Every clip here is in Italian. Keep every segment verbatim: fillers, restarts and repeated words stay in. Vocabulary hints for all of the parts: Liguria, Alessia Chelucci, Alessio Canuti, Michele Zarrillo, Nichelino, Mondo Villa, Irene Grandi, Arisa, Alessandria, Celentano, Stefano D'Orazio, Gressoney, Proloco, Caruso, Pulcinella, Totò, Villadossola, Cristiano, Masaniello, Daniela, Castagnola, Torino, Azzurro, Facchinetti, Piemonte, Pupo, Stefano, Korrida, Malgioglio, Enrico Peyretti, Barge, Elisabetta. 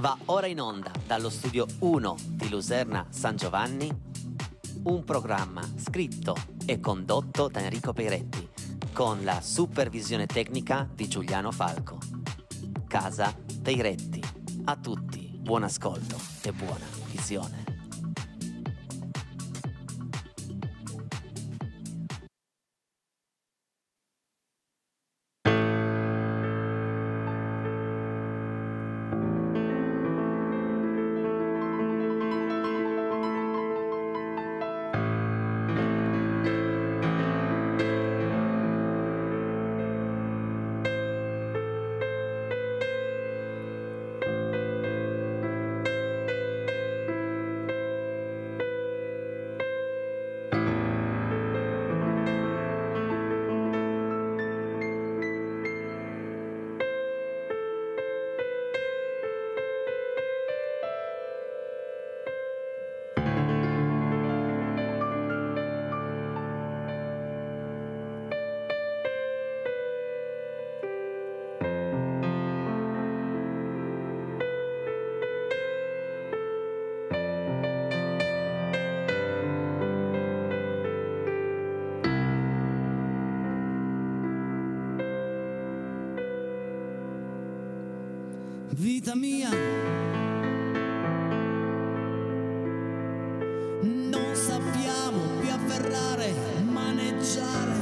Va ora in onda dallo studio uno di Luserna San Giovanni un programma scritto e condotto da Enrico Peyretti con la supervisione tecnica di Giuliano Falco. Casa Peyretti. A tutti buon ascolto e buona visione. Vita mia, non sappiamo più afferrare, maneggiare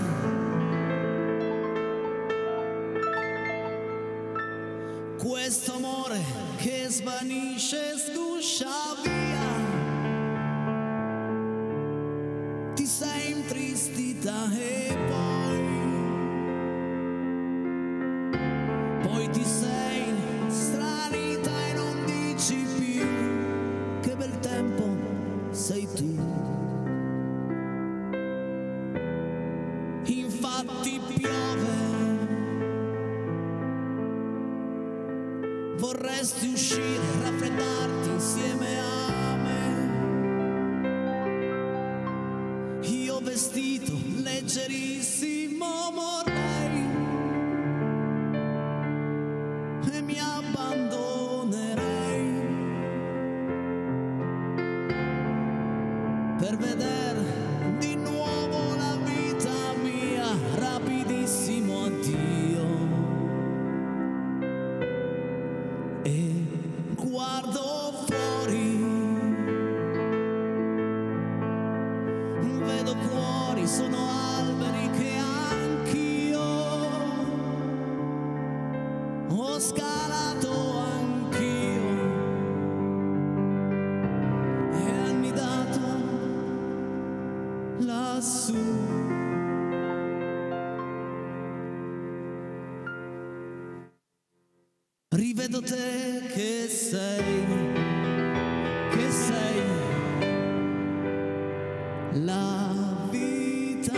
questo amore che svanisce e sguscia via. Ti sei intristita e poi, poi ti sei e non dici più che bel tempo sei tu. Infatti piove, vorresti uscire, raffreddarti insieme a me. Io vestito leggerissimo morrei e mi abbandono. Per vedere di nuovo la vita mia, rapidissimo addio. E guardo fuori, vedo cuori, sono alberi che anch'io ho scalato anch'io. Lassù rivedo te che sei, che sei la vita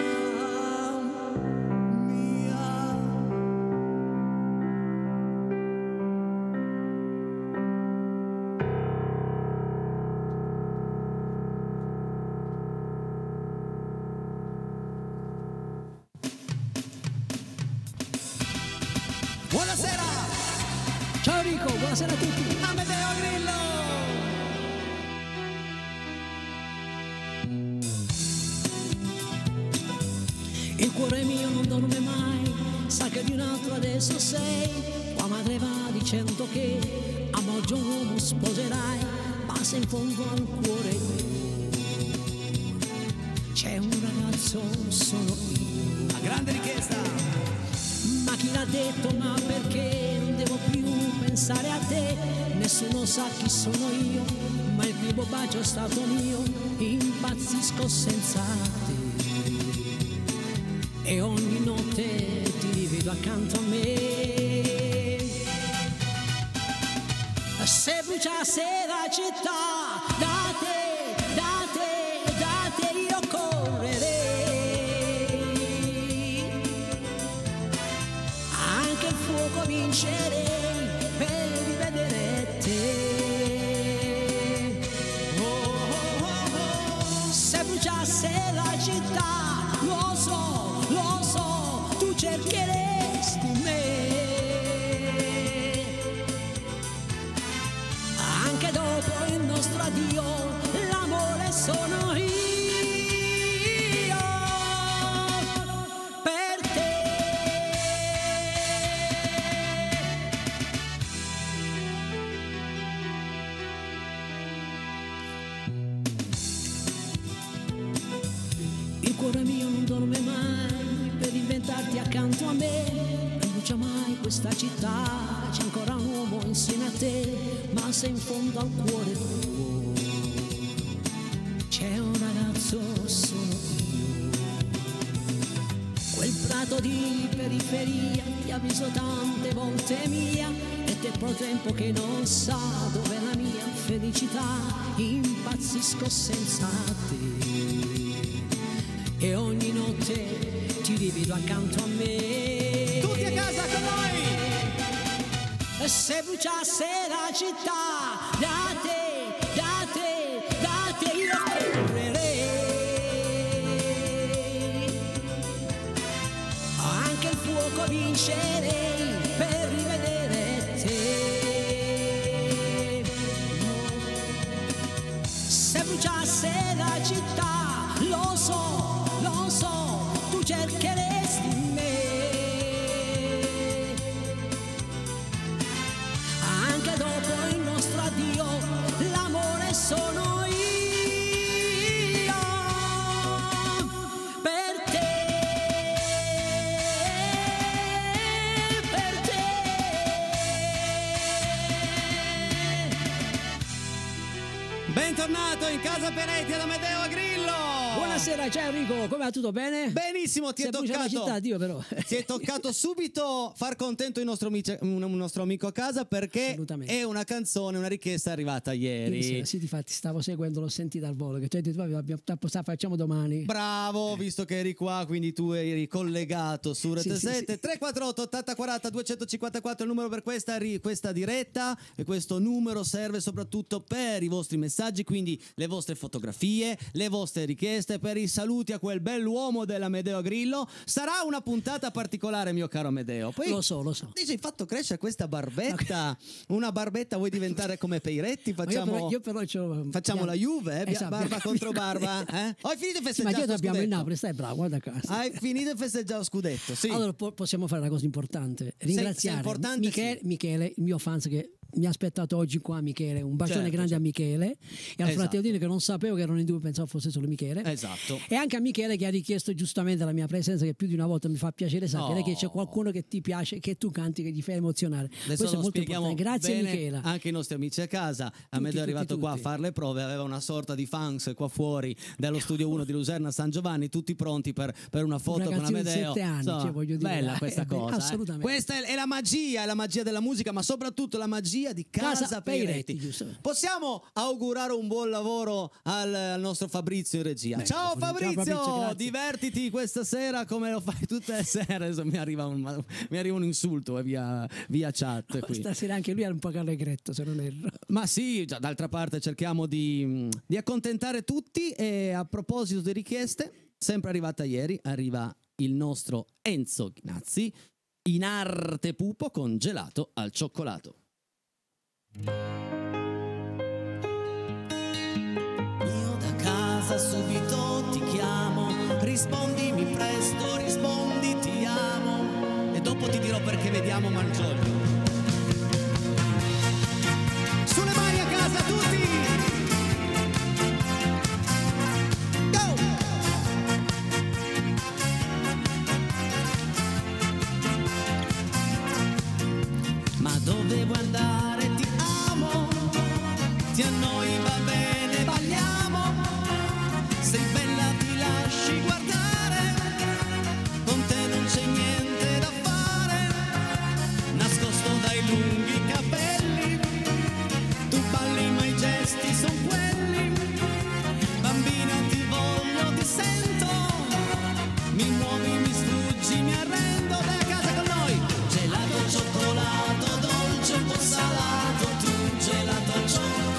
mia. Buonasera! Ciao Enrico, buonasera a tutti! Amedeo Agrillo! Il cuore mio non dorme mai, sa che di un altro adesso sei. Tua madre va dicendo che a maggio un uomo sposerai, ma se in fondo al cuore c'è un ragazzo solo io. La grande richiesta! Ma chi l'ha detto, ma perché non devo più pensare a te? Nessuno sa chi sono io, ma il primo bacio è stato mio. Impazzisco senza te e ogni notte ti rivedo accanto a me. Se bruciasse la città da te, da te, da te io correrei. Fuoco vincerei per rivedere te. Oh, oh, oh, oh. Se bruciasse la città, lo so, lo so, tu cercheresti me. cuore mio non dorme mai per inventarti accanto a me. Non brucia mai questa città, c'è ancora un uomo insieme a te, ma se in fondo al cuore tuo c'è un ragazzo, sono io. Quel prato di periferia ti ha visto tante volte mia, ed è proprio tempo che non sa dove è la mia felicità. Impazzisco senza te e ogni notte ti rivedo accanto a me. Tutti a casa con noi! E se bruciasse la città da te, da te, da te io correrei, anche il fuoco vincerei per rivedere te. Se bruciasse la città, lo so, lo so, tu cercheresti me. Anche dopo il nostro addio, l'amore sono io per te, per te. Bentornato in casa Peyretti ad Amedeo Agrillo. Buonasera, ciao Enrico, come va? Tutto bene? Benissimo, ti è toccato la città, Dio, però. Ti è toccato subito far contento il nostro, amico, un nostro amico a casa, perché è una canzone, una richiesta arrivata ieri. Sì, sì, infatti stavo seguendo, l'ho sentita al volo, che tu hai detto, vabbè, facciamo domani. Bravo, eh. Visto che eri qua, quindi tu eri collegato su Rete sì, sette. Sì, sì. tre quattro otto, ottanta quaranta, duecentocinquantaquattro il numero per questa, questa diretta, e questo numero serve soprattutto per i vostri messaggi, quindi le vostre fotografie, le vostre richieste, per i saluti a quel bell'uomo dell'Amedeo Agrillo. Sarà una puntata particolare, mio caro Amedeo. Poi lo so, lo so. Ti sei fatto crescere questa barbetta. Okay. Una barbetta, vuoi diventare come Peyretti? Facciamo, io però, io però facciamo la Juve, eh? Esatto, barba contro barba. Eh? Oh, hai finito di festeggiare? Sì, ma io abbiamo il Napoli, stai bravo, guarda qua. Hai finito di festeggiare lo scudetto. Sì. Allora po possiamo fare una cosa importante. Ringraziare sei, sei importante, Michele, sì. Michele, il mio fan che mi ha aspettato oggi qua. Michele, un bacione, certo, grande, certo, a Michele e al, esatto, fratello, che non sapevo che erano in due, pensavo fosse solo Michele, esatto, e anche a Michele che ha richiesto giustamente la mia presenza, che più di una volta mi fa piacere sapere, oh, che c'è qualcuno che ti piace, che tu canti, che ti fa emozionare. Adesso questo è molto importante. Grazie Michele, anche i nostri amici a casa. Amedeo è arrivato tutti qua a fare le prove, aveva una sorta di fans qua fuori dallo studio uno di Luserna San Giovanni, tutti pronti per, per una foto un con Amedeo di sette anni, so, cioè, voglio dire, bella questa eh, cosa, assolutamente. Eh. Questa è, è la magia, è la magia della musica, ma soprattutto la magia di Casa, Casa Peyretti. Peyretti. Possiamo augurare un buon lavoro al, al nostro Fabrizio in regia. Beh, ciao, Fabrizio, ciao Fabrizio, divertiti questa sera come lo fai tutte le sere. Adesso mi arriva un, mi arriva un insulto eh, via, via chat. Qui. Stasera anche lui è un po' allegretto, se non erro. Ma sì, d'altra parte cerchiamo di, di accontentare tutti. E a proposito di richieste, sempre arrivata ieri, arriva il nostro Enzo Ghinazzi in arte Pupo con gelato al cioccolato. Io da casa subito ti chiamo, rispondimi presto, rispondi ti amo, e dopo ti dirò perché vediamo Malgioglio. Sulle mani a casa tutti! Go! Ma dovevo andare, ti annoi, va bene, balliamo, sei bella, ti lasci guardare, con te non c'è niente da fare, nascosto dai lunghi capelli, tu balli ma i gesti son quelli, bambina ti voglio, ti sento, mi muovi, mi sfuggi, mi arrendo, dai a casa con noi, gelato, cioccolato, dolce, un po' salato, tu gelato al cioccolato,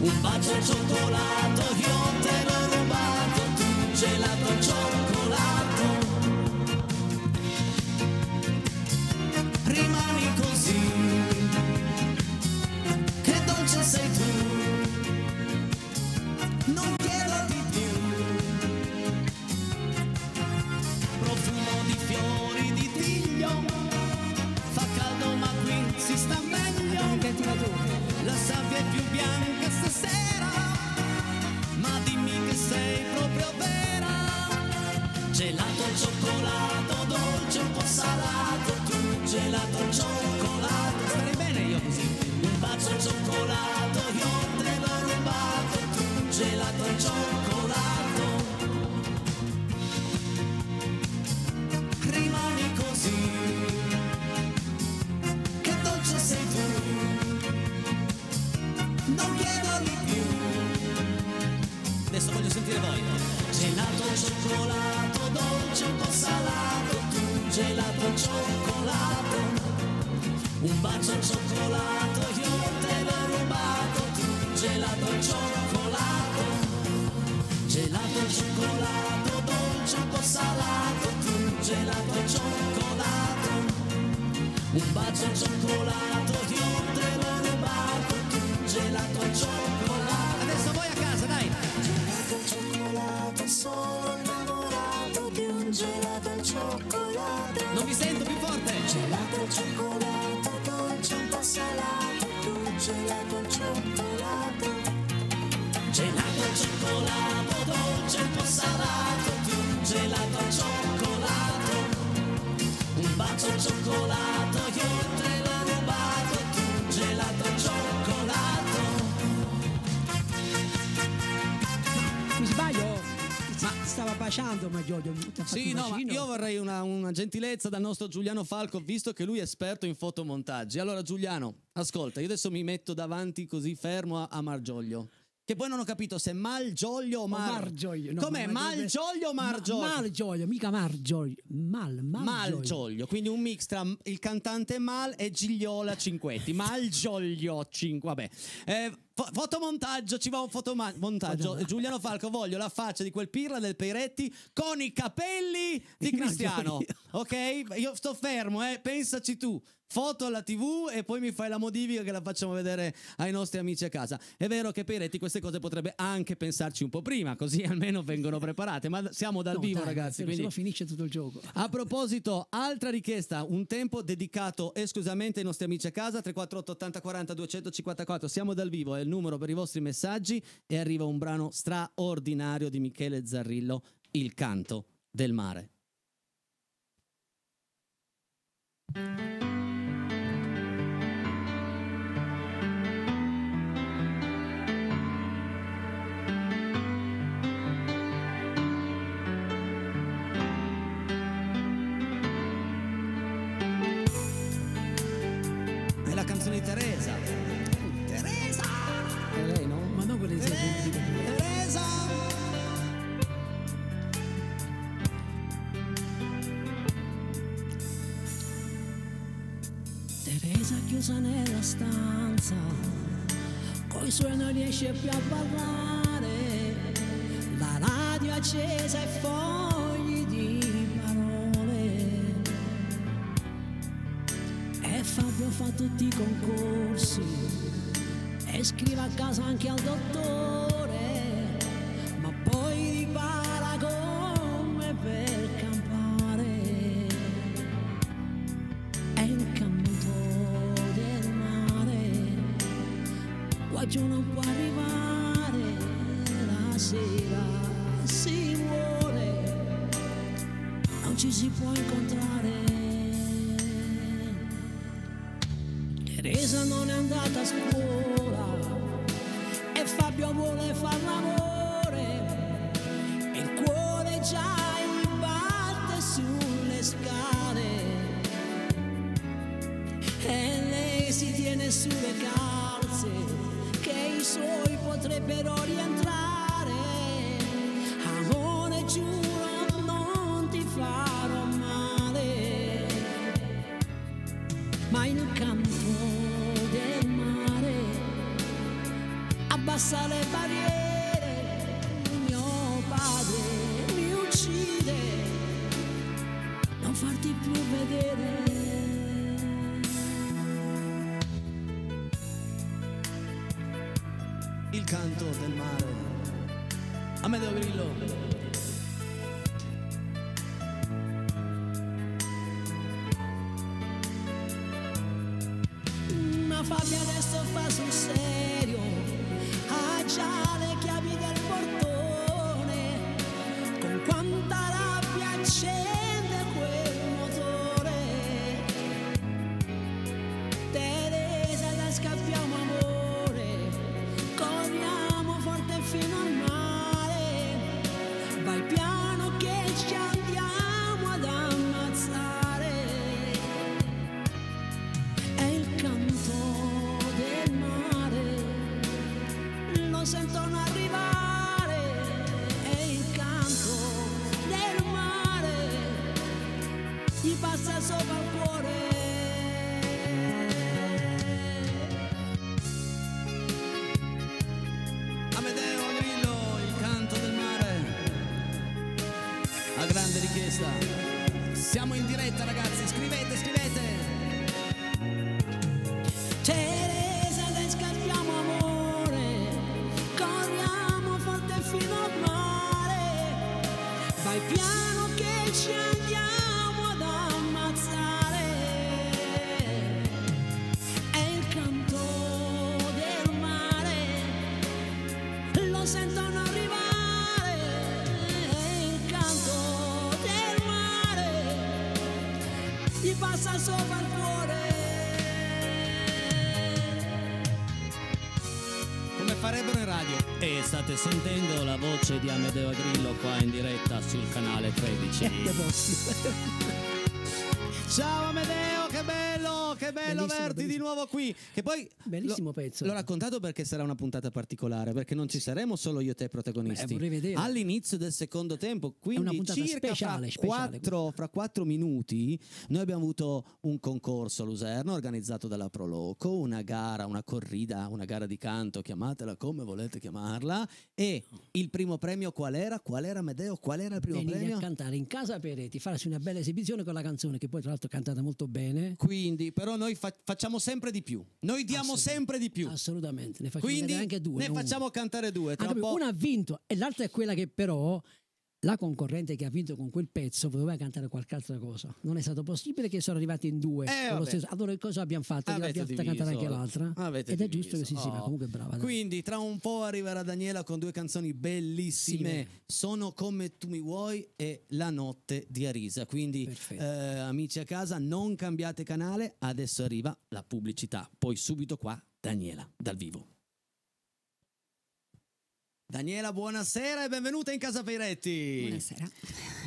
un bacio al cioccolato, io te l'ho rubato, tu gelato al cioccolato. Rimani così, che dolce sei tu, non chiedo di più. Profumo di fiori di tiglio, fa caldo ma qui si sta meglio. La sabbia è più bianca stasera, ma dimmi che sei proprio vera. cioccolato dolce, un po' salato, tu gelato al cioccolato. Starei bene io così. Un bacio al cioccolato, io te l'ho rubato, tu gelato al cioccolato. Rimani così, che dolce sei tu, non chiedo di più. Adesso voglio sentire voi. Gelato al cioccolato, dolce un po' salato, tu gelato al cioccolato. Un bacio al cioccolato, io te l'ho rubato, tu gelato al cioccolato. Gelato al cioccolato, dolce un po' salato, tu gelato al cioccolato. Un bacio al cioccolato, io te l'ho rubato, tu gelato al cioccolato. Adesso voi a casa, dai! Sono innamorato di un gelato al cioccolato. Non mi sento più forte. Gelato al cioccolato, dolce un po' salato, tu gelato al cioccolato. Gelato al cioccolato, dolce un po' salato, tu gelato al cioccolato. Un bacio al cioccolato, io te l'ho rubato, tu gelato al cioccolato. Mi sbaglio? Ma stava baciando Malgioglio. Sì, no, ma io vorrei una, una gentilezza dal nostro Giuliano Falco, visto che lui è esperto in fotomontaggi. Allora Giuliano, ascolta, io adesso mi metto davanti così fermo a, a Malgioglio, che poi non ho capito se Malgioglio o Mar... Malgioglio. No, com'è? Malgioglio o Margioglio? Ma, Malgioglio, mica Margioglio. Mal, Malgioglio. Malgioglio, quindi un mix tra il cantante Mal e Gigliola Cinquetti. Malgioglio Cinque, vabbè. Eh, fotomontaggio, ci va un fotomontaggio. Giuliano Falco, voglio la faccia di quel pirla del Peyretti con i capelli di Cristiano. Ok? Io sto fermo, eh. Pensaci tu. Foto alla tivù e poi mi fai la modifica che la facciamo vedere ai nostri amici a casa. È vero che Peyretti queste cose potrebbe anche pensarci un po' prima, così almeno vengono preparate. Ma siamo dal no, vivo, dai, ragazzi. Quindi... se no finisce tutto il gioco. A proposito, altra richiesta, un tempo dedicato esclusivamente ai nostri amici a casa. Tre quattro otto ottanta quaranta duecentocinquantaquattro. Siamo dal vivo, è il numero per i vostri messaggi. E arriva un brano straordinario di Michele Zarrillo, Il canto del mare. È la canzone di Teresa. Teresa, Teresa chiusa nella stanza, coi suoi non riesce più a parlare, la radio accesa e fogli di parole, e Fabio fa tutti i concorsi e scrive a casa anche al dottore, ma poi ripara come per campare. È il canto del mare, qua giù non può arrivare, la sera si muore, non ci si può incontrare. Teresa non è andata a scuola e Fabio vuole far l'amore, e il cuore già mi batte sulle scale, e lei si tiene sulle calze che i suoi potrebbero rientrare. Amore, giuro non ti farò male, ma in campo abbassa le barriere, mio padre mi uccide, non farti più vedere. Il canto del mare, Amedeo Agrillo. Ma Fabio adesso fa sul serio, già le chiavi del portone, con quanta rabbia c'è. sentono arrivare e il canto del mare gli passa sopra il cuore. Amedeo Agrillo, il canto del mare. A grande richiesta. Siamo in diretta, ragazzi, scrivete, scrivete. Vai piano che ci andiamo ad ammazzare, è il canto del mare, lo sentono arrivare, è il canto del mare, gli passa sopra il cuore. Come farebbero in radio? E state sentendo la voce di Amedeo Agrillo qua in diretta sul canale tredici. Ciao Amedeo, che bello, che bello averti di nuovo qui. Che poi bellissimo lo, pezzo. L'ho raccontato perché sarà una puntata particolare, perché non ci saremo solo io e te protagonisti. Beh, all'inizio del secondo tempo, quindi circa speciale, fra, speciale, quattro, fra quattro minuti, noi abbiamo avuto un concorso a Luserna organizzato dalla Proloco, una gara, una corrida, una gara di canto, chiamatela come volete chiamarla. E il primo premio qual era? Qual era Amedeo? Qual era il primo Venire premio? A cantare in Casa Peyretti, farsi una bella esibizione con la canzone che poi tra l'altro cantata molto bene, quindi però noi fa facciamo sempre di più, noi diamo sempre di più, assolutamente, ne facciamo quindi anche due, ne facciamo uno. Cantare due, tra un po'... una ha vinto e l'altra è quella che però la concorrente che ha vinto con quel pezzo doveva cantare qualche altra cosa, non è stato possibile che sono arrivati in due eh, lo stesso. Allora che cosa abbiamo fatto? Abbiamo fatto cantare anche l'altra ed è diviso. Giusto che si oh. sia comunque brava, dai. Quindi tra un po' arriverà Daniela con due canzoni bellissime, sì, Sono come tu mi vuoi e La notte di Arisa, quindi eh, amici a casa non cambiate canale, adesso arriva la pubblicità, poi subito qua Daniela dal vivo. Daniela, buonasera e benvenuta in Casa Peyretti. Buonasera.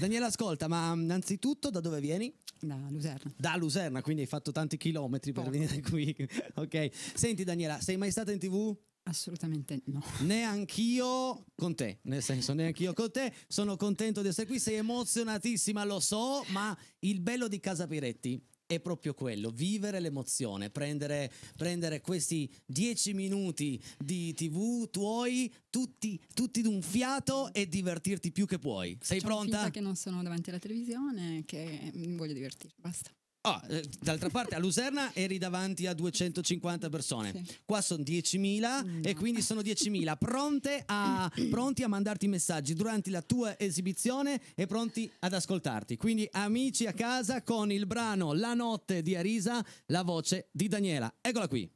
Daniela, ascolta, ma innanzitutto da dove vieni? Da Luserna. Da Luserna, quindi hai fatto tanti chilometri per Poco. venire qui. Ok. Senti Daniela, sei mai stata in tivù? Assolutamente no. Neanch'io con te, nel senso neanch'io con te. Sono contento di essere qui, sei emozionatissima, lo so, ma il bello di Casa Peyretti è proprio quello, vivere l'emozione, prendere, prendere questi dieci minuti di tivù tuoi, tutti, tutti d'un fiato e divertirti più che puoi. Sei Facciamo pronta? Finta che non sono davanti alla televisione, che mi voglio divertire, basta. Ah, eh, d'altra parte a Luserna eri davanti a duecentocinquanta persone, sì. Qua sono diecimila, no. E quindi sono diecimila pronte a, pronti a mandarti messaggi durante la tua esibizione e pronti ad ascoltarti. Quindi amici a casa con il brano La notte di Arisa, la voce di Daniela. Eccola qui.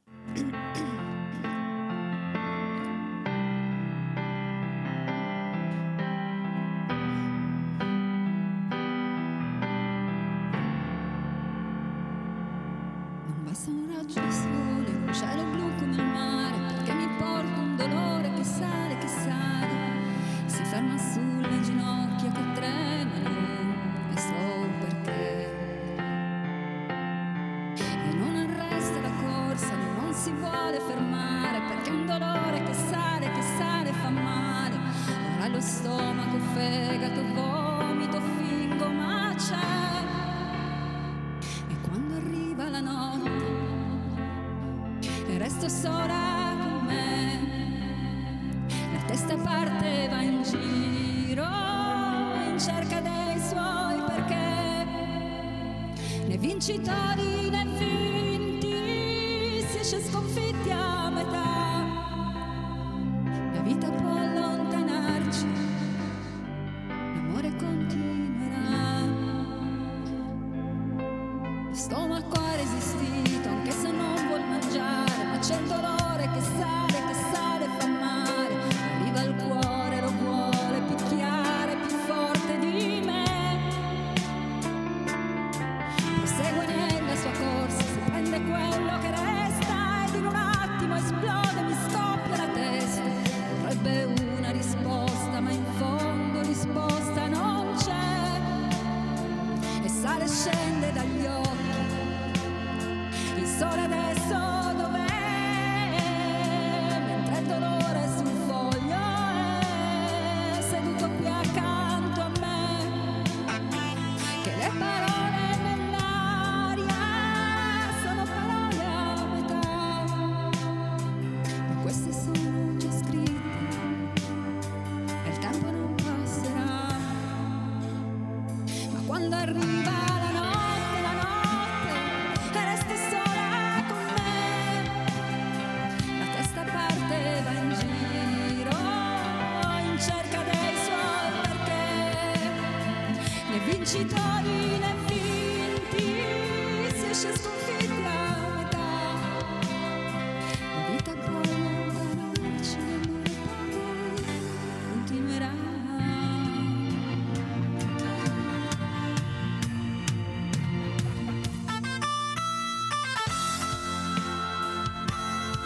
Quello che resta ed in un attimo esplode, mi scoppia la testa, vorrebbe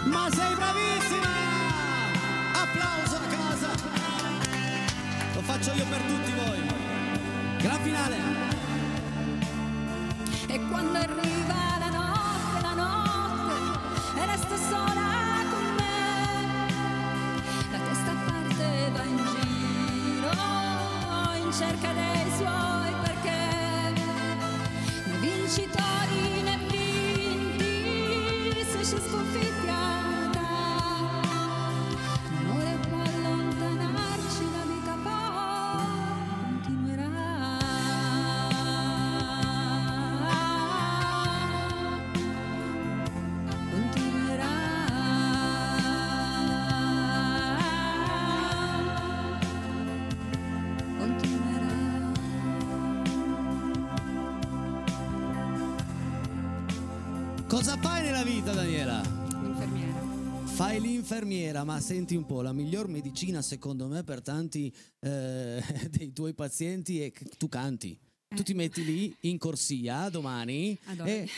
Ma sei bravissima! Applauso a casa! Lo faccio io per tutti voi. Gran finale! E quando arriva la notte, la notte, e resta sola con me, la testa a parte va in giro in cerca dei suoi perché, ma vincitori ne vinti se ci sconfittiamo. Cosa fai nella vita, Daniela? L'infermiera. Fai l'infermiera, ma senti un po', la miglior medicina secondo me per tanti eh, dei tuoi pazienti è che tu canti. Eh. Tu ti metti lì in corsia domani Adoro. e...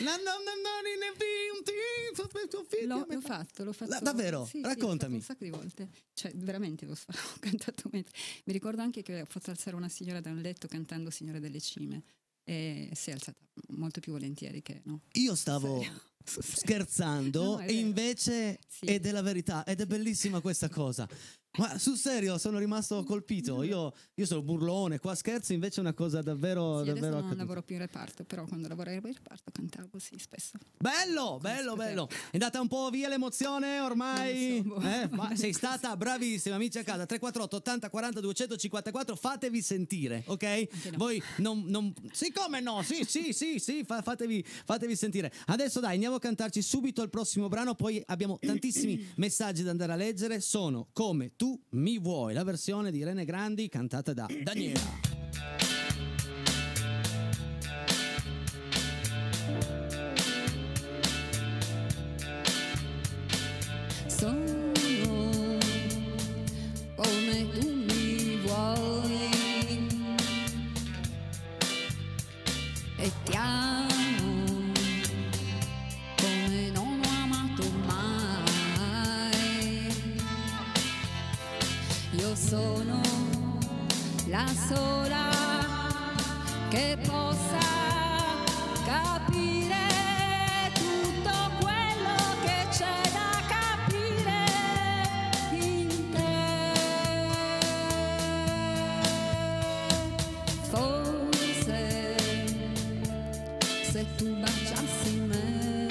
L'ho l'ho fatto, l'ho fatto. La, davvero? Sì, Raccontami. Sì, un sacco di volte. Cioè, veramente l'ho cantato. Mentre... Mi ricordo anche che ho fatto alzare una signora da un letto cantando Signora delle Cime. E si è alzata molto più volentieri che no. Io stavo... Serio? scherzando no, e invece sì. è della verità ed è bellissima questa cosa, ma sul serio sono rimasto colpito. Io, io sono burlone, qua scherzo, invece è una cosa davvero, sì, davvero adesso non accaduta. Lavoro più in reparto, però quando lavoravo in reparto cantavo sì spesso. Bello, bello, bello. È andata un po' via l'emozione ormai, so, eh? ma sei stata bravissima. Amici a casa, tre quattro otto, ottanta, quaranta, duecentocinquantaquattro, fatevi sentire, ok? No. Voi non, non... siccome no, sì, sì, sì, sì fa, fatevi, fatevi sentire. Adesso dai, andiamo a cantarci subito il prossimo brano, poi abbiamo tantissimi messaggi da andare a leggere. Sono Come tu mi vuoi, la versione di Irene Grandi cantata da Daniela. Sono come tu mi vuoi e ti amo. Sono la sola che possa capire tutto quello che c'è da capire in te. Forse se tu baciassi me,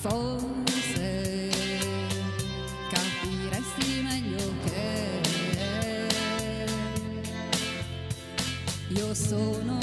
forse io sono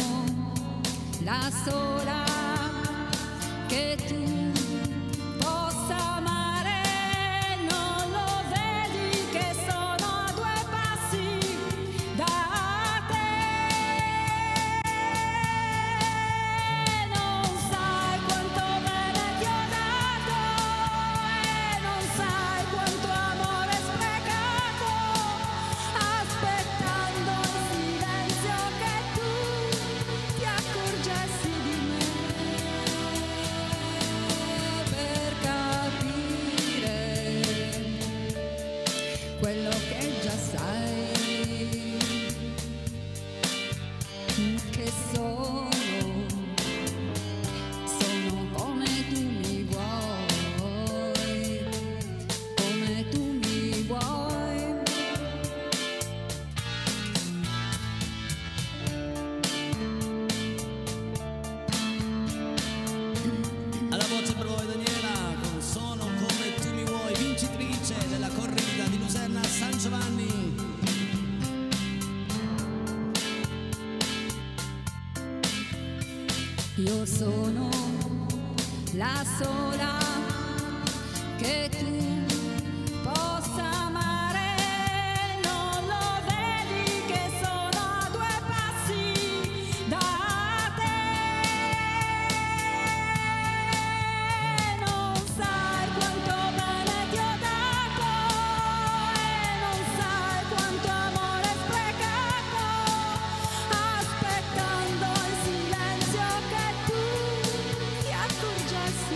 la sola che tu just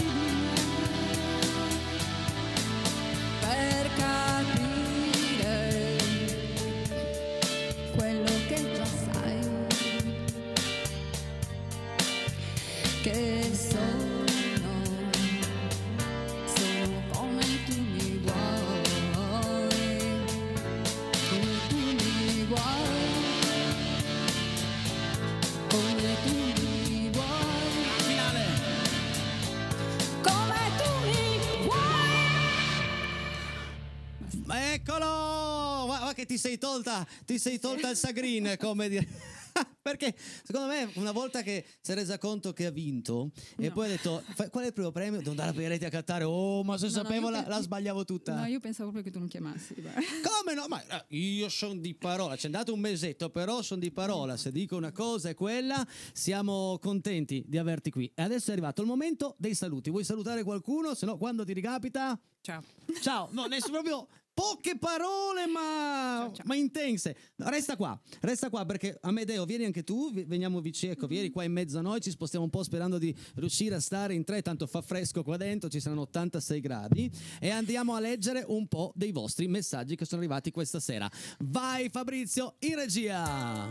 eccolo! Ma che ti sei tolta, ti sei tolta il sagrin, come dire. Perché secondo me una volta che si è resa conto che ha vinto, no, e poi ha detto qual è il primo premio? Devo andare a Peyretti a cantare. Oh, ma se no, sapevo no, la, la sbagliavo tutta. No, io pensavo proprio che tu non chiamassi. Come no? Ma io sono di parola. C'è andato un mesetto, però sono di parola. Se dico una cosa è quella. Siamo contenti di averti qui. E adesso è arrivato il momento dei saluti. Vuoi salutare qualcuno? Se no, quando ti ricapita? Ciao. Ciao. No, nessuno proprio... Poche parole ma, ciao, ciao. ma intense. Resta qua, resta qua perché Amedeo vieni anche tu, veniamo vicini, ecco, mm-hmm. vieni qua in mezzo a noi, ci spostiamo un po' sperando di riuscire a stare in tre, tanto fa fresco qua dentro, ci saranno ottantasei gradi e andiamo a leggere un po' dei vostri messaggi che sono arrivati questa sera. Vai Fabrizio in regia!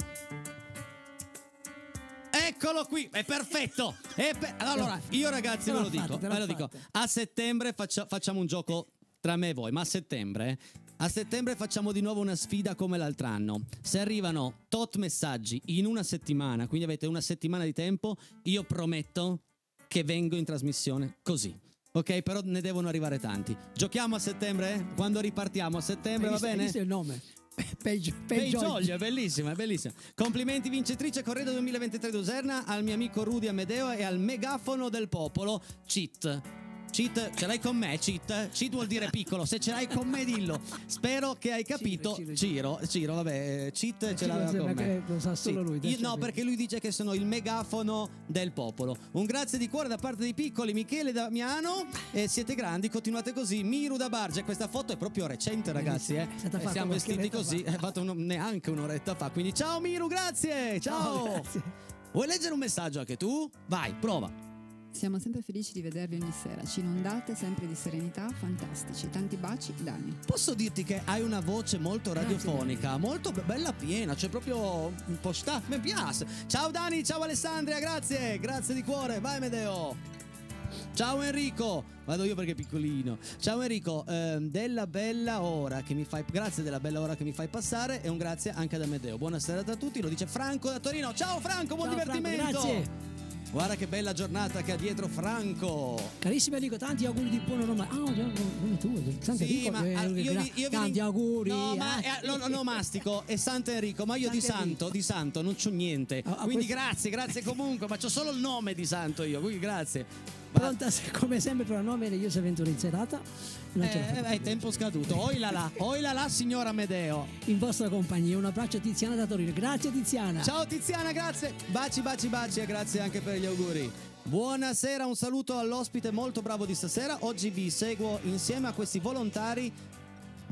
Eccolo qui, è perfetto. È per... Allora, io ragazzi ve lo dico, ve lo dico. A settembre faccia, facciamo un gioco tra me e voi, ma a settembre, a settembre facciamo di nuovo una sfida come l'altro anno. Se arrivano tot messaggi in una settimana, quindi avete una settimana di tempo, io prometto che vengo in trasmissione così. Ok, però ne devono arrivare tanti. Giochiamo a settembre? Quando ripartiamo a settembre, va bene? Questo è il nome. Peyretti, è bellissima, è bellissima. Complimenti vincitrice Korrida duemilaventitré Luserna, al mio amico Rudy Amedeo e al megafono del popolo Cheat. Cheat, ce l'hai con me, cheat? Cheat vuol dire piccolo, se ce l'hai con me dillo. Spero che hai capito. Ciro, Ciro, Ciro, Ciro vabbè, cheat eh, ce l'aveva con me. Lo sa solo lui, io, no, perché lui dice che sono il megafono del popolo. Un grazie di cuore da parte dei piccoli, Michele da Miano. Eh, siete grandi, continuate così. Miru da Barge, questa foto è proprio recente, ragazzi. Eh. Eh, siamo vestiti così, è fatto un, neanche un'oretta fa. Quindi ciao Miru, grazie. Ciao. ciao grazie. Vuoi leggere un messaggio anche tu? Vai, prova. Siamo sempre felici di vedervi ogni sera, ci inondate sempre di serenità, fantastici, tanti baci, Dani. Posso dirti che hai una voce molto radiofonica, molto bella piena, cioè proprio un po' sta, mi piace. Ciao Dani, ciao Alessandria, grazie, grazie di cuore, vai Medeo. Ciao Enrico, vado io perché è piccolino. Ciao Enrico, eh, della bella ora che mi fai, grazie della bella ora che mi fai passare e un grazie anche ad Amedeo. Buona serata a tutti, lo dice Franco da Torino. Ciao Franco, buon ciao, divertimento. Franco, grazie. Guarda che bella giornata che ha dietro Franco. Carissimo Enrico, tanti auguri di buon Roma. Ah, oh, tu, Santo sì, Enrico, ma eh, io, io, io tanti vi... auguri. No, eh. ma eh, no, no, no, mastico, è Santo Enrico, ma io Santo di Santo, Enrico. di Santo non c'ho niente. Oh, quindi questo... grazie, grazie comunque, ma c'ho solo il nome di Santo io, quindi grazie. Pronta come sempre per la nome di Josef Venturi in serata. Non eh, ce è tempo scaduto. Oila là, oila là, signora Amedeo. In vostra compagnia, un abbraccio a Tiziana da Torino. Grazie Tiziana. Ciao Tiziana, grazie. Baci, baci, baci e grazie anche per gli auguri. Buonasera, un saluto all'ospite molto bravo di stasera. Oggi vi seguo insieme a questi volontari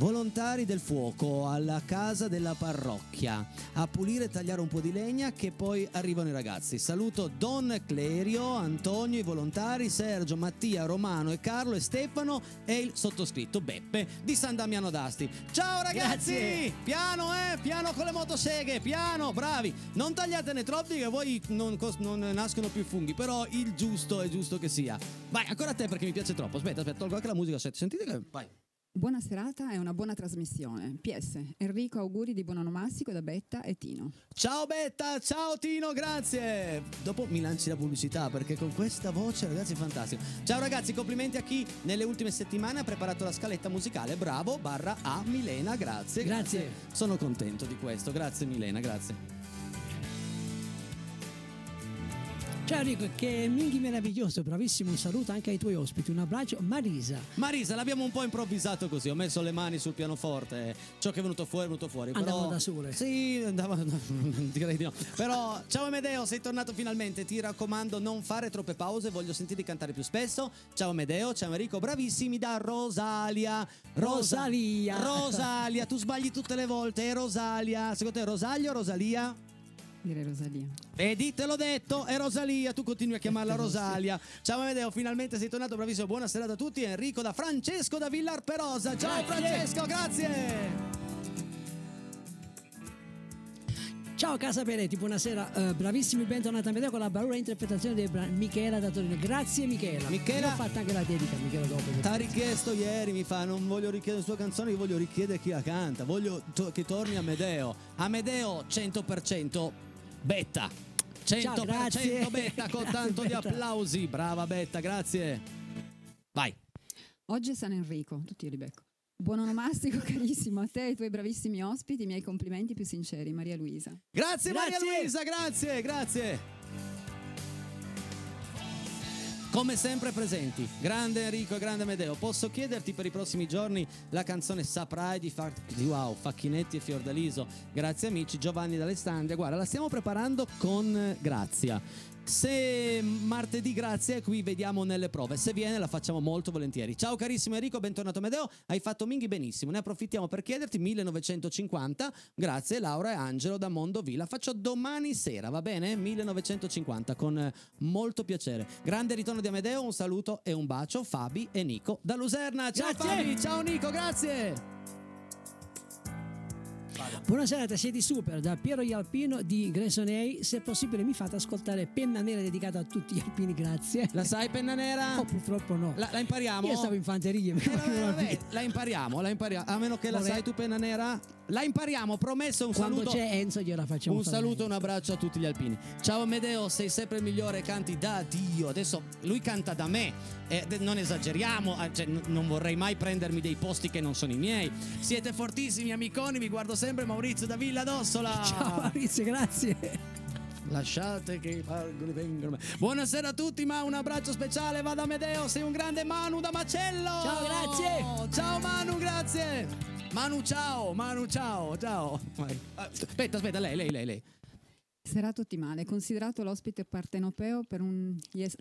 Volontari del fuoco alla casa della parrocchia a pulire e tagliare un po' di legna che poi arrivano i ragazzi. Saluto Don Clerio, Antonio, i volontari, Sergio, Mattia, Romano e Carlo e Stefano e il sottoscritto Beppe di San Damiano d'Asti. Ciao ragazzi! Grazie. Piano eh, piano con le motoseghe, piano, bravi! Non tagliatene troppi che poi non, non nascono più funghi, però il giusto è giusto che sia. Vai, ancora a te perché mi piace troppo. Aspetta, aspetta, tolgo anche la musica, sentite che vai. Buona serata e una buona trasmissione. P S. Enrico, auguri di buon onomastico da Betta e Tino. Ciao Betta, ciao Tino, grazie. Dopo mi lanci la pubblicità perché con questa voce, ragazzi, è fantastico. Ciao ragazzi, complimenti a chi nelle ultime settimane ha preparato la scaletta musicale. Bravo, barra a Milena, grazie. Grazie. grazie. Sono contento di questo, grazie Milena, grazie. Ciao Enrico, che minghi meraviglioso, bravissimo, un saluto anche ai tuoi ospiti, un abbraccio. Marisa. Marisa, l'abbiamo un po' improvvisato così, ho messo le mani sul pianoforte, ciò che è venuto fuori è venuto fuori. Però... Andavano da sole. Sì, andavano, direi di no. Però, ciao Amedeo, sei tornato finalmente, ti raccomando non fare troppe pause, voglio sentirti cantare più spesso. Ciao Amedeo, ciao Enrico, bravissimi da Rosalia. Rosa... Rosalia. Rosalia, tu sbagli tutte le volte, è Rosalia. Secondo te Rosalia o Rosalia? Direi Rosalia. Vedi, te l'ho detto, è Rosalia, tu continui a chiamarla Rosalia. Ciao Amedeo, finalmente sei tornato, bravissimo, buona serata a tutti. Enrico da Francesco da Villar Perosa. Ciao Francesco, grazie. Ciao Casa Peyretti, buonasera, uh, bravissimi, bentornati a Amedeo con la bravura interpretazione di Michela da Torino. Grazie Michela. Michela ha fatto anche la dedica Michela dopo. T'ha richiesto ieri, mi fa, non voglio richiedere la sua canzone, io voglio richiedere chi la canta, voglio to che torni Amedeo. Amedeo cento per cento. Betta, cento per cento. Ciao, grazie. Betta con grazie, tanto Betta. Di applausi, brava Betta, grazie. Vai. Oggi è San Enrico, tutti io li becco. Buon onomastico carissimo a te e ai tuoi bravissimi ospiti, i miei complimenti più sinceri, Maria Luisa. Grazie, grazie. Maria Luisa, grazie, grazie. Come sempre presenti, grande Enrico e grande Amedeo. Posso chiederti per i prossimi giorni la canzone Saprai di, Fa di wow, Facchinetti e Fiordaliso, grazie amici, Giovanni d'Alessandria. Guarda, la stiamo preparando con Grazia. Se martedì Grazia qui, vediamo nelle prove. Se viene la facciamo molto volentieri. Ciao carissimo Enrico, bentornato Amedeo. Hai fatto Minghi benissimo. Ne approfittiamo per chiederti millenovecentocinquanta. Grazie Laura e Angelo da Mondo Villa. Faccio domani sera, va bene? millenovecentocinquanta con molto piacere. Grande ritorno di Amedeo, un saluto e un bacio. Fabi e Nico da Luserna. Ciao grazie. Fabi, ciao Nico, grazie. Buonasera, te siete super, da Piero Ialpino di Gressoney. Se possibile mi fate ascoltare Penna Nera dedicata a tutti gli alpini, grazie. La sai Penna Nera? Oh, purtroppo no. La, la impariamo? Io stavo in fanteria. Eh, vabbè, vabbè. La impariamo, la impariamo. A meno che la vabbè. sai tu Penna Nera? La impariamo, promesso, un Quando saluto. Quando c'è Enzo gliela facciamo. Un saluto e un abbraccio a tutti gli alpini. Ciao Amedeo, sei sempre il migliore, canti da Dio. Adesso lui canta da me, eh, non esageriamo, cioè, non vorrei mai prendermi dei posti che non sono i miei. Siete fortissimi amiconi, vi guardo sempre. Sempre Maurizio da Villadossola. Ciao Maurizio, grazie. Lasciate che i pargoli vengano. Buonasera a tutti, ma un abbraccio speciale va da Amedeo, sei un grande Manu da Macello. Ciao, grazie. Ciao Manu, grazie. Manu ciao, Manu ciao, ciao. Aspetta, aspetta, lei, lei, lei, lei. Sarà tutti male, considerato l'ospite partenopeo per un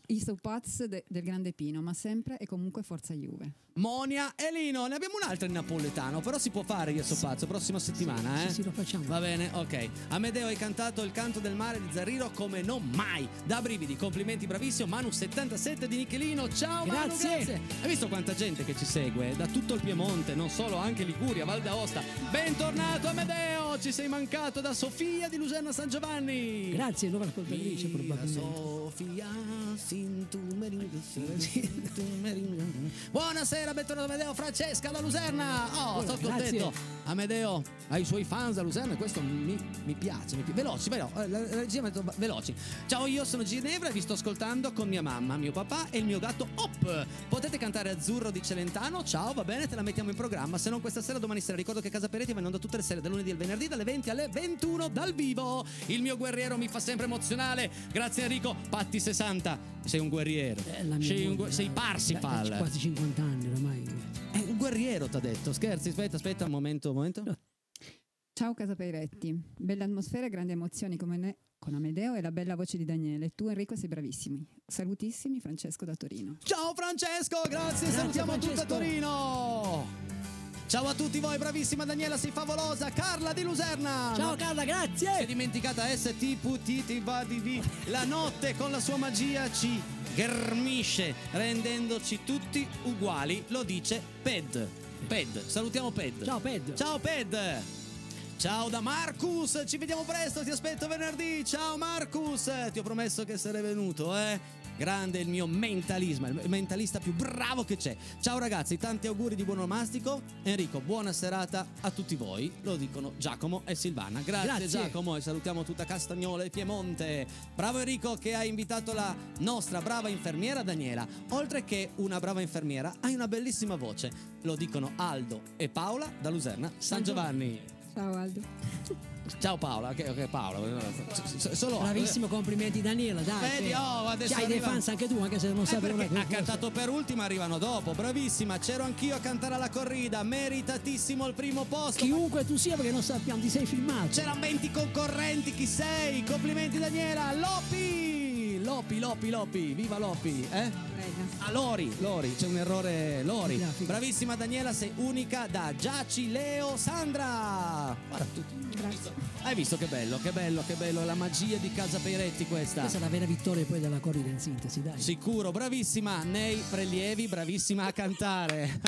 Isopaz de, del Grande Pino, ma sempre e comunque forza Juve. Monia e Lino, ne abbiamo un'altra in napoletano, però si può fare Isopaz, sì. Prossima settimana, sì, eh? Sì, sì, lo facciamo. Va bene, ok. Amedeo, hai cantato il canto del mare di Zarrillo come non mai. Da brividi, complimenti, bravissimo. Manu settantasette di Nichelino, ciao grazie. Manu, grazie. Hai visto quanta gente che ci segue? Da tutto il Piemonte, non solo, anche Liguria, Val d'Aosta. Bentornato Amedeo, ci sei mancato. Da Sofia di Luserna San Giovanni. Grazie, nuova ascoltatrice probabilmente. Sofia, buonasera, bentornato Amedeo. Francesca da Luserna. Oh, sto contento. Amedeo ha i suoi fans da Luserna e questo mi, mi piace. Mi pi veloci, vero? La regia mi ha detto veloci. Ciao, io sono Ginevra e vi sto ascoltando con mia mamma, mio papà e il mio gatto Hop. Potete cantare Azzurro di Celentano? Ciao, va bene, te la mettiamo in programma. Se non questa sera, domani sera. Ricordo che Casa Peyretti va in onda tutte le sere, da lunedì al venerdì, dalle venti alle ventuno dal vivo. Il mio guerriero mi fa sempre emozionale. Grazie Enrico. Patti sessanta, sei un guerriero. Sei, un gu sei Parsifal. Ho quasi cinquanta anni ormai. È un guerriero, t'ha detto. Scherzi, aspetta, aspetta, un momento, un momento. No. Ciao Casa Peyretti. Bella atmosfera e grandi emozioni come ne con Amedeo e la bella voce di Daniele. Tu Enrico sei bravissimi. Salutissimi Francesco da Torino. Ciao Francesco, grazie, grazie salutiamo tutti a Torino. Ciao a tutti voi, bravissima Daniela, sei favolosa. Carla di Luserna. Ciao Carla, grazie. Si è dimenticata S T P T T V D V. La notte con la sua magia ci ghermisce, rendendoci tutti uguali. Lo dice Ped. Ped, salutiamo Ped. Ciao Ped. Ciao Ped. Ciao da Marcus, ci vediamo presto, ti aspetto venerdì. Ciao Marcus, ti ho promesso che sarei venuto, eh. Grande il mio mentalismo, il mentalista più bravo che c'è. Ciao ragazzi, tanti auguri di buon onomastico. Enrico, buona serata a tutti voi. Lo dicono Giacomo e Silvana. Grazie, Grazie. Giacomo, e salutiamo tutta Castagnola e Piemonte. Bravo Enrico che ha invitato la nostra brava infermiera Daniela. Oltre che una brava infermiera, hai una bellissima voce. Lo dicono Aldo e Paola da Luserna San Giovanni. Ciao Aldo. Ciao Paola, ok, ok Paola. Solo... Bravissimo, complimenti Daniela, dai. Vedi, oh, adesso c'hai arriva... dei fans anche tu, anche se non sai perché. Ha cantato per ultima, arrivano dopo. Bravissima, c'ero anch'io a cantare alla corrida, meritatissimo il primo posto. Chiunque ma... tu sia, perché non sappiamo, ti sei filmato. C'erano venti concorrenti, chi sei? Complimenti Daniela, Lopi! Lopi, Lopi, Lopi, viva Lopi, eh? A Lori, Lori, c'è un errore Lori. Bravissima Daniela, sei unica da Giaci, Leo, Sandra. Guarda tutti. Grazie. Hai visto che bello, che bello, che bello, la magia di Casa Peyretti questa. Questa è la vera vittoria poi della corrida in sintesi, dai. Sicuro, bravissima nei prelievi, bravissima a cantare.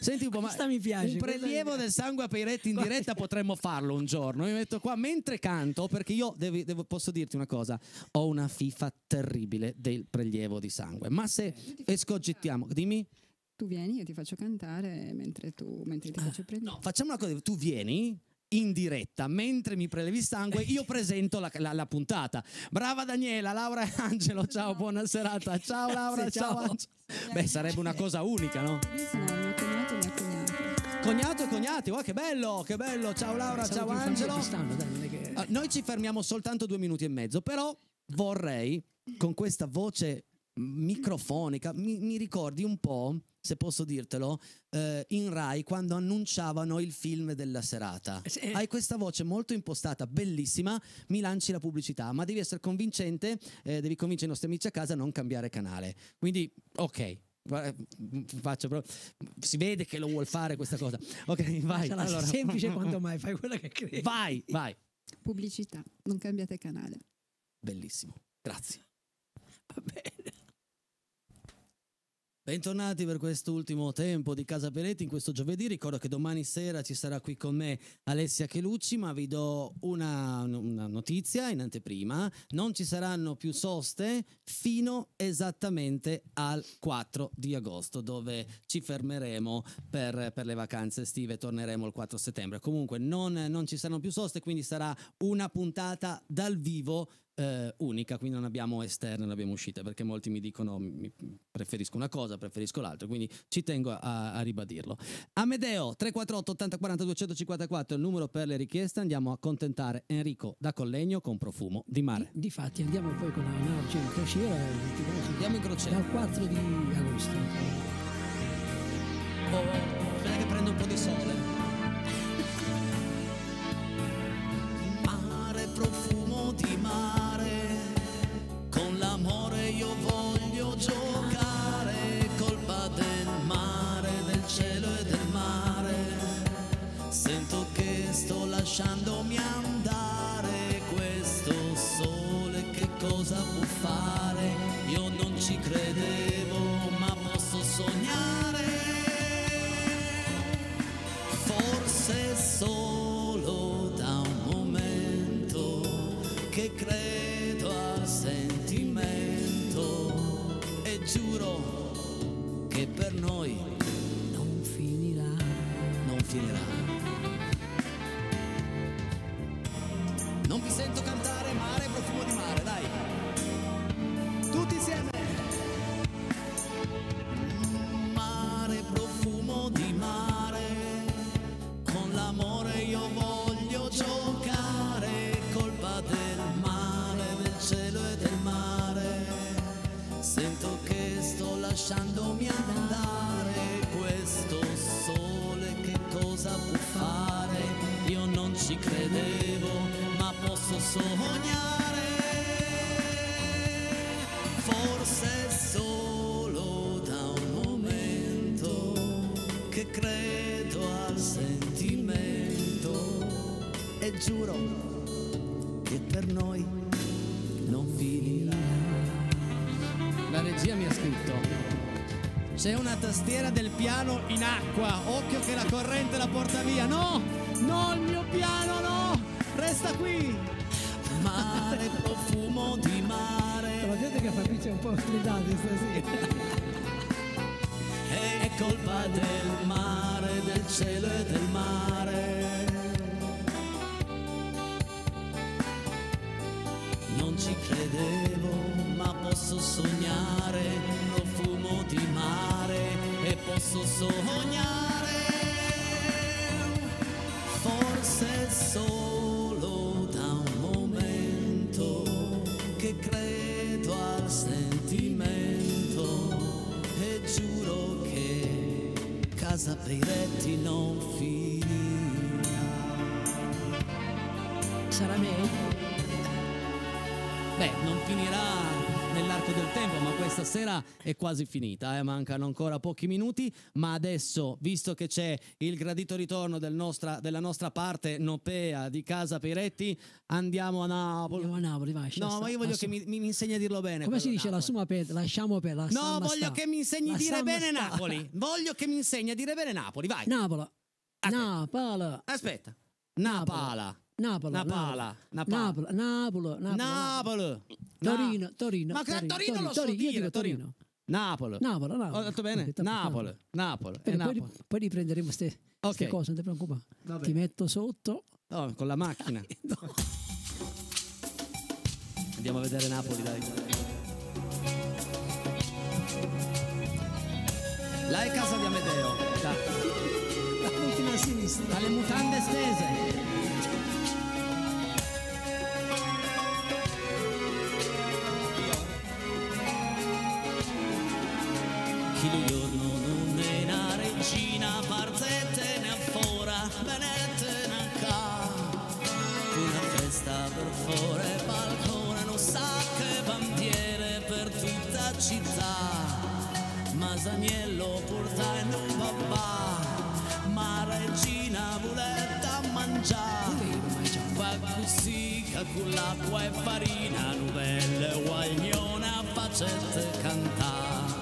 Senti un po', ma questa mi piace. Un prelievo del sangue a Peyretti in diretta potremmo farlo un giorno. Io mi metto qua mentre canto, perché io devi, devo, posso dirti una cosa, ho una fifa terribile del prelievo di sangue, ma se escogitiamo, dimmi. Tu vieni, io ti faccio cantare mentre tu mentre ti ah, faccio prendere. No, facciamo una cosa, tu vieni in diretta, mentre mi prelevi sangue, io presento la, la, la puntata. Brava Daniela, Laura e Angelo, ciao, ciao. Buona serata. Ciao Laura, ciao, ciao Angelo. Beh, sarebbe una cosa unica, no? Io sono mia cognata e mia cognata. Cognato e cognati, wow, che bello, che bello. Ciao Laura, eh, ciao Angelo. Stanno, dai, non è che... uh, noi ci fermiamo soltanto due minuti e mezzo, però vorrei, con questa voce microfonica, mi, mi ricordi un po', se posso dirtelo, eh, in Rai quando annunciavano il film della serata. Sì. Hai questa voce molto impostata, bellissima, mi lanci la pubblicità, ma devi essere convincente, eh, devi convincere i nostri amici a casa a non cambiare canale. Quindi, ok, faccio proprio... si vede che lo vuol fare questa cosa. Ok, vai. Allora. Semplice quanto mai, fai quella che credi. Vai, vai. Pubblicità, non cambiate canale. Bellissimo, grazie. Va bene. Bentornati per quest'ultimo tempo di Casa Peyretti in questo giovedì. Ricordo che domani sera ci sarà qui con me Alessia Chelucci, ma vi do una, una notizia in anteprima: non ci saranno più soste fino esattamente al quattro di agosto, dove ci fermeremo per, per le vacanze estive. Torneremo il quattro settembre. Comunque non, non ci saranno più soste, quindi sarà una puntata dal vivo Eh, unica, quindi non abbiamo esterne, non abbiamo uscite, perché molti mi dicono mi preferisco una cosa, preferisco l'altra, quindi ci tengo a, a ribadirlo. Amedeo, tre quattro otto, otto zero quattro zero, due cinque quattro è il numero per le richieste. Andiamo a accontentare Enrico da Collegno con Profumo di Mare. Di, difatti andiamo poi con la nave in crociera, andiamo in crociera dal quattro di agosto. Oh, vedete che prendo un po' di sole. Mare, profumo di mare, io voglio giocare, colpa del mare, del cielo e del mare, sento che sto lasciandomi andare, questo sole che cosa può fare, io non ci credevo ma posso sognare, forse solo da un momento che credo al sentimento. Giuro che per noi non finirà, non finirà. Non vi sento cantare mare, profumo di mare, dai. Tutti insieme. Mare, profumo di mare, con l'amore io voglio giocare, colpa del mare, del cielo e del mare, sento che sto lasciandomi andare, questo sole che cosa può fare, io non ci credevo ma posso sognare, forse solo da un momento che credo al sentimento e giuro che per noi non finirà. La regia mi ha scritto: c'è una tastiera del piano in acqua, occhio che la corrente la porta via. No, no, il mio piano no, resta qui. Mare, profumo di mare. La gente che Fabrizio è un po' sfidata stasera. È colpa del mare, del cielo e del mare, non ci credevo ma posso sognare, profumo di mare e posso sognare, forse solo da un momento che credo al sentimento e giuro che Casa Peyretti non finirà. Sarà me? Beh, non finirà nell'arco del tempo, ma questa sera è quasi finita, eh? Mancano ancora pochi minuti, ma adesso, visto che c'è il gradito ritorno del nostra, della nostra parte nopea di Casa Peyretti, andiamo a Napoli. Andiamo a Napoli, vai. No, sta, ma io voglio che mi, mi insegni a dirlo bene. Come si dice Napoli? La summa per, lasciamo per la... No, voglio sta. Che mi insegni a dire bene sta. Napoli. Voglio che mi insegni a dire bene Napoli, vai. Napoli. Napoli. Aspetta. Napala. Napoli, Napala, Napoli, Napoli, Napoli, Torino, Torino. Ma Torino, Torino lo so Torino, dire, io dico Torino. Napoli. Napoli, Napoli. Ho detto bene? Napoli, Napoli. Bene, Napoli. Poi, poi riprenderemo queste okay. cose, non ti preoccupare. Ti metto sotto. Oh, con la macchina. No. Andiamo a vedere Napoli, dai. Là è casa di Amedeo. Dai. dalle mutande stese. Chi di giorno non è una regina, barzette ne affora, venete ne acca. Una festa per fore, balcone, non sa che bandiere per tutta città. Masaniello porta in un papà, ma regina voletta mangiare, fa così che con l'acqua e farina, novelle guagliona facette cantare.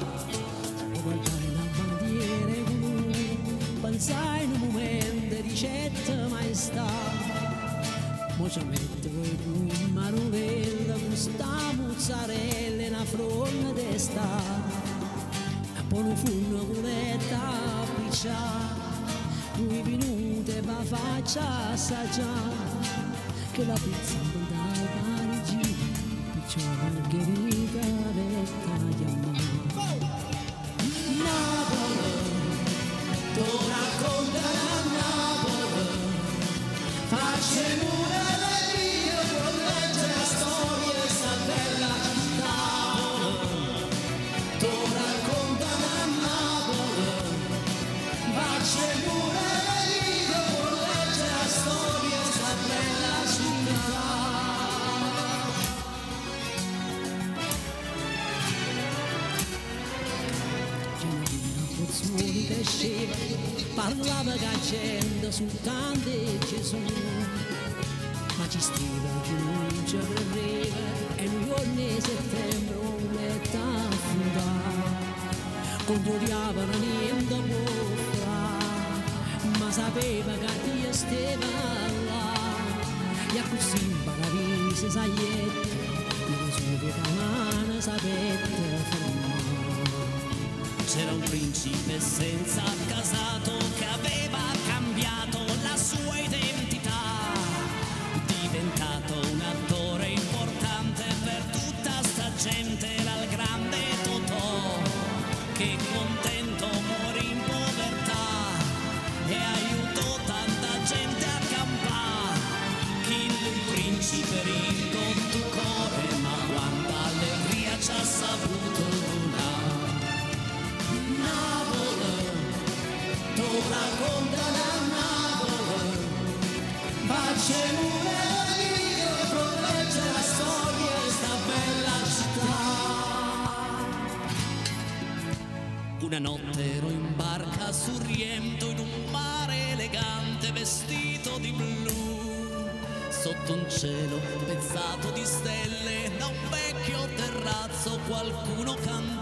Guardai la bandiera con pensai in un momento ricetta maestà, mo ci metto in una novella con sta mozzarella in una fronte d'estate. Buono funno con l'età picciata, due minuti va faccia assaggiare, che la pizza non dà parigi, picciò margherita retta di amare. Napoli, tu racconta la Napoli, facce mura del Dio, protegge la storia e sta bella Napoli, tu racconta parlava cacendo soltanto di Gesù, ma ci stava che non ci avrebbe e un giorno di settembre un letto affondava, controllava la niente bocca, ma sapeva che Dio stava là, e a così imparava se sagliette, non sapeva la mano sapette. C'era un principe senza casato che aveva cambiato la sua identità, diventato un attore importante per tutta sta gente, era il grande Totò, che contento morì in povertà e aiutò tanta gente a campare. Chi il principe ricco tu corre, ma quanta allegria ci ha saputo donare. Napoli, tu racconta la Napoli, pace mure da Dio, protegge la storia e sta bella città. Una notte ero in barca su Riento, in un mare elegante vestito di blu, sotto un cielo pezzato di stelle, da un vecchio terrazzo qualcuno cantò.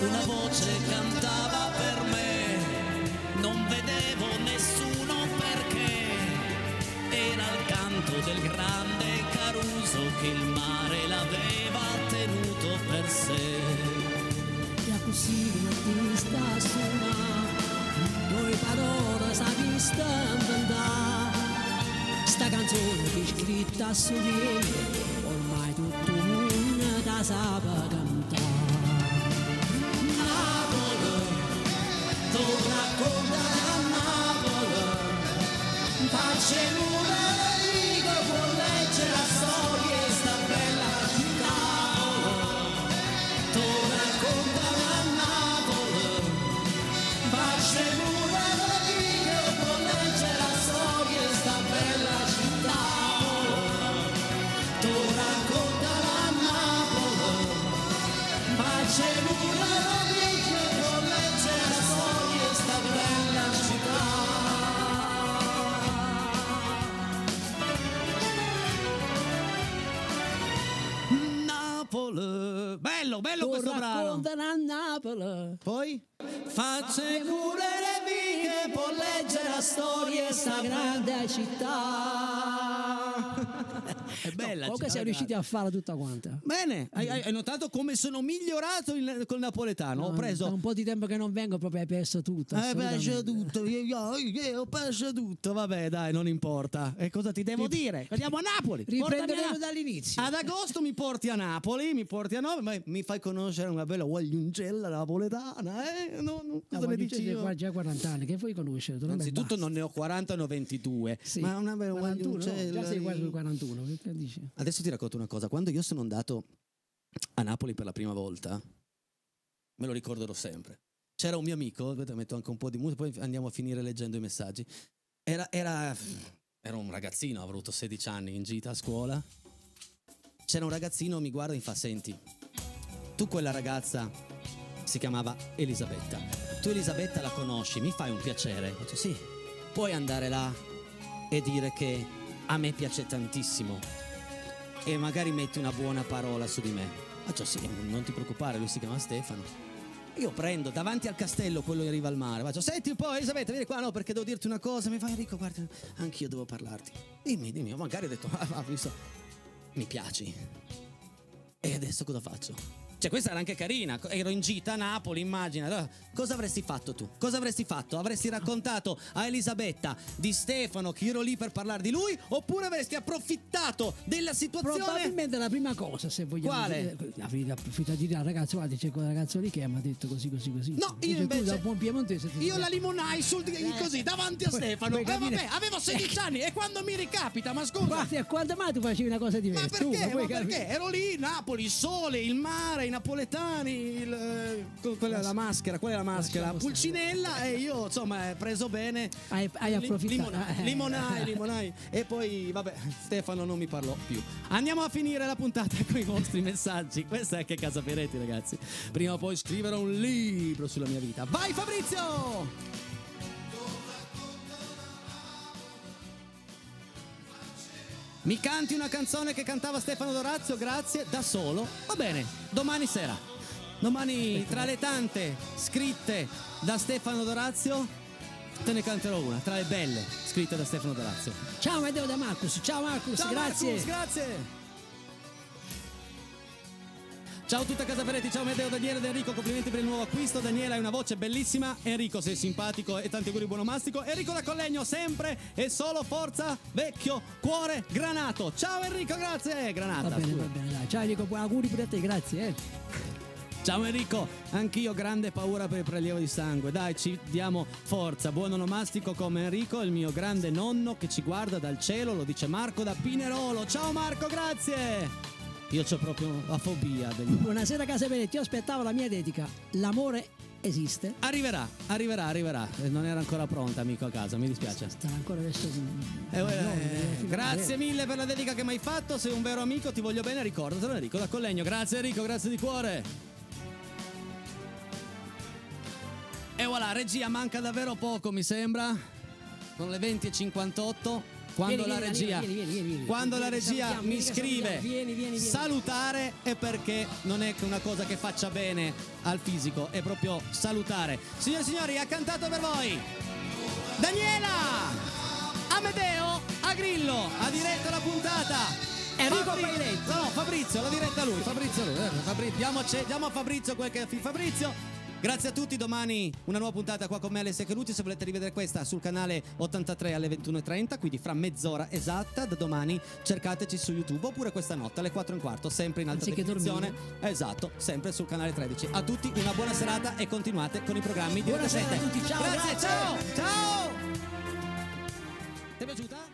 Una voce cantava per me, non vedevo nessuno perché era il canto del grande Caruso che il mare l'aveva tenuto per sé. E a così l'artista suonava, noi parole sa vista andare. Sta canzone che scritta su Riego, ormai tutto il mondo da sapeva cantare. Tu racconta la Napoli, pace mura del Rigo, protegge la storia e sta bella città. Tu racconta la Napoli, pace mura del Rigo, protegge la storia e sta bella città. Tu racconta la Napoli, pace mura del Rigo. Bello, bello questo brano. A Napoli. Poi? Facce cure le viche, può leggere la storia e sta grande città. È bella. No, comunque siamo riusciti a farla tutta quanta. Bene, hai, hai notato come sono migliorato il, col napoletano? No, ho preso un po' di tempo che non vengo, proprio hai perso tutto. Hai perso tutto, io, io, io ho perso tutto. Vabbè, dai, non importa. E cosa ti devo ti... dire? Andiamo a Napoli. Riprenderemo dall'inizio. Ad agosto mi porti a Napoli, mi porti a Napoli, mi fai conoscere una bella guagliungella napoletana, eh? No, no, cosa ne dici io? Ho già quaranta anni, che vuoi conoscere? Non Anzitutto non ne ho quaranta, ne ho ventidue. Sì. Ma una bella guagliungella. No, già sei quasi quarantuno, che dici? Adesso ti racconto una cosa. Quando io sono andato a Napoli per la prima volta, me lo ricorderò sempre. C'era un mio amico, metto anche un po' di musica, poi andiamo a finire leggendo i messaggi. Era, era, era un ragazzino, avrò avuto sedici anni, in gita a scuola. C'era un ragazzino, mi guarda e mi fa: senti, tu quella ragazza, si chiamava Elisabetta, tu Elisabetta la conosci, mi fai un piacere? Dice, sì, puoi andare là e dire che a me piace tantissimo e magari metti una buona parola su di me. Ah, cioè, sì, non ti preoccupare, lui si chiama Stefano. Io prendo davanti al castello, quello in riva al mare, faccio: senti un po' Elisabetta, vieni qua, no, perché devo dirti una cosa. Mi fa: Enrico, guarda, anch'io devo parlarti. Dimmi, dimmi, magari ho detto, ah, visto... mi piaci. E adesso cosa faccio? Cioè, questa era anche carina. Ero in gita a Napoli, immagina. Allora, cosa avresti fatto tu? Cosa avresti fatto? Avresti raccontato a Elisabetta di Stefano che io ero lì per parlare di lui? Oppure avresti approfittato della situazione? Probabilmente la prima cosa, se vogliamo. Quale? Avrei approfittato di dire: ragazzi, guarda, c'è quel ragazzo lì che mi ha detto così, così, così. No, io dice, invece. Tu, da buon piemontese, ti io ti... la limonai sul... eh. così, davanti a poi, Stefano. Eh, vabbè, avevo sedici anni e quando mi ricapita, ma scusa. Guarda, quando mai tu facevi una cosa diversa? Ma perché? Tu, ma ma perché? Ero lì, Napoli, il sole, il mare. Napoletani, il, quella la maschera, quella è la maschera, Pulcinella, e io insomma preso bene. Hai, hai approfittato. Limonai, limonai, limonai. E poi vabbè, Stefano non mi parlò più. Andiamo a finire la puntata con i vostri messaggi. Questa è anche Casa Peyretti, ragazzi. Prima o poi scriverò un libro sulla mia vita. Vai Fabrizio! Mi canti una canzone che cantava Stefano D'Orazio, grazie, da solo. Va bene, domani sera. Domani, tra le tante scritte da Stefano D'Orazio, te ne canterò una, tra le belle scritte da Stefano D'Orazio. Ciao Amedeo da Marcus, ciao Marcus, ciao, grazie. Marcus, grazie. Ciao a tutta Casa Peyretti, ciao Amedeo, Daniela ed Enrico, complimenti per il nuovo acquisto. Daniela, hai una voce bellissima, Enrico sei simpatico e tanti auguri buonomastico. Enrico da Collegno, sempre e solo forza, vecchio, cuore, granato. Ciao Enrico, grazie, granata. Va bene, va bene, dai. Ciao Enrico, auguri per te, grazie. Eh. Ciao Enrico, anch'io grande paura per il prelievo di sangue, dai ci diamo forza. Buon onomastico come Enrico, il mio grande nonno che ci guarda dal cielo, lo dice Marco da Pinerolo. Ciao Marco, grazie. Io c'ho proprio la fobia degli... Buonasera Casa Peyretti, io aspettavo la mia dedica. L'amore esiste? Arriverà, arriverà, arriverà. Non era ancora pronta, amico, a casa, mi dispiace. Sta ancora adesso... eh, eh, grazie mille per la dedica che mi hai fatto, sei un vero amico, ti voglio bene, ricordatelo Enrico da Collegno. Grazie Enrico, grazie di cuore. E voilà, regia, manca davvero poco mi sembra. Sono le venti e cinquantotto. Quando vieni, la regia, vieni, vieni, vieni, vieni, quando vieni, la regia salutiamo, mi scrive vieni, vieni, vieni. Salutare è perché non è che una cosa che faccia bene al fisico, è proprio salutare. Signore e signori, ha cantato per voi Daniela, Amedeo Agrillo, ha diretto la puntata Enrico Peyretti. No, Fabrizio, l'ha diretta lui, Fabrizio lui. Fabrizio, diamoci, diamo a Fabrizio quel che è Fabrizio. Grazie a tutti, domani una nuova puntata qua con me Alessio Canuti. Se volete rivedere questa sul canale ottantatré alle ventuno e trenta, quindi fra mezz'ora esatta da domani, cercateci su YouTube oppure questa notte alle quattro e un quarto, sempre in alta definizione. Esatto, sempre sul canale tredici. A tutti una buona serata e continuate con i programmi di Buonasera a tutti, ciao. Grazie, grazie. Ciao, ciao. Ti è piaciuta?